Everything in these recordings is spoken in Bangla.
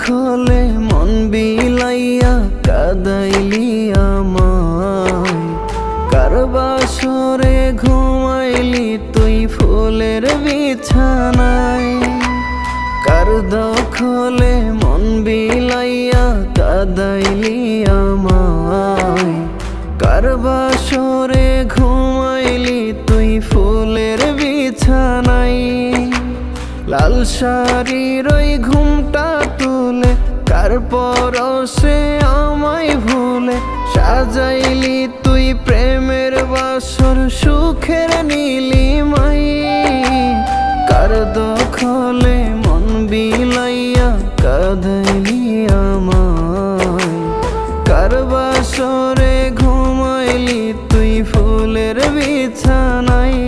खोले मन बिलाइया कादाइली आमाय, কার বাসরে ঘুমাইলি তুই ফুলের বিছানায়। কার দখলে মন বিলাইয়া কাদাইলি আমায়, কার বাসরে ঘুমাইলি তুই ফুলের বিছানায়। লাল শাড়ির ওই ঘুমটা তুলে কার পরশে আমায় ভুলে, সাজাইলি তুই প্রেমের বাসর সুখের নীলিমাই। কার দখলে মন বিলাইয়া কাঁদাইলি আমায়, কার বাসরে ঘুমাইলি তুই ফুলের বিছানায়।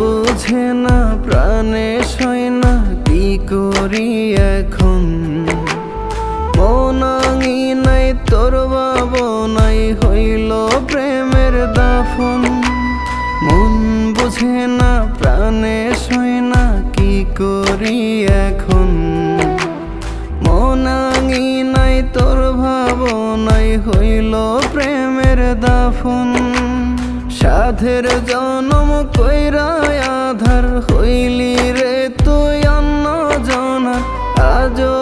বুঝে না প্রাণে সয় না কি করি এখন, মন আঙিনায় তোর ভাবনায় হইল প্রেমের দাফন। মন বুঝে না প্রাণে সয় না কি করি এখন, মন আঙিনায় তোর ভাবনায় হইল প্রেমের দাফন। সাধের জনম কইরা আধার হইলি রে তুই অন্য জনা, আজও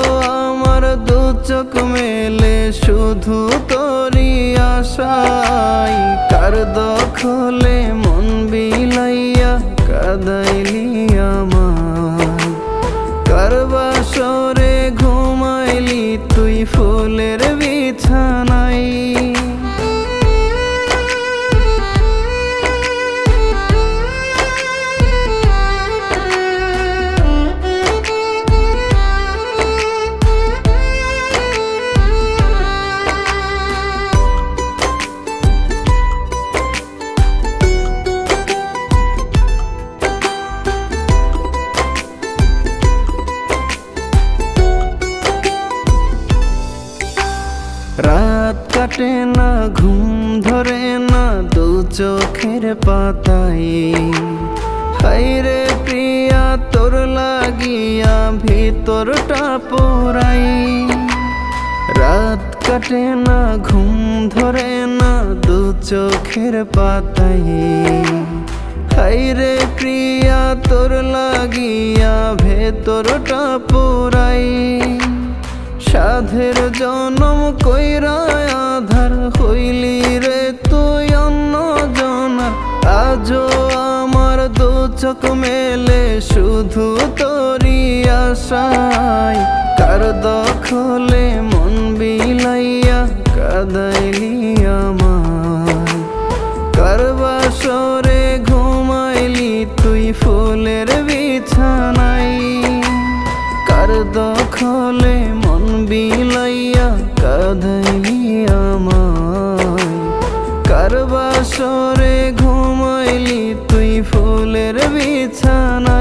আমার দু চোখ মেলে শুধু তোরই আশায়। কার দখলে মন বিলাইয়া কাদাইলি আমায়, কার বাসরে ঘুমাইলি তুই ফুলের বিছানায়। রাত কাটে না ঘুম ধরে না দু চোখের পাতায়, হায়রে প্রিয়া তোর লাগিয়া ভিতরটা পোড়াই। রাত কাটে না ঘুম ধরে না দু চোখের পাতায়, হায়রে প্রিয়া তোর লাগিয়া ভিতরটা পোড়াই। সাধের জনম কইরা আধার হইলি রে তুই অন্য জনা, আজও আমার দু চোখ মেলে শুধু তোরই আশায়। কার দখলে মন বিলাইয়া কাদাইলি আমায়, কার বাসরে ঘুমাইলি তুই ফুলের বিছানায়। কার দখলে মন বিলাইয়া কাঁদাইলি আমায়, কার বাসরে ঘুমাইলি তুই ফুলের বিছানায়।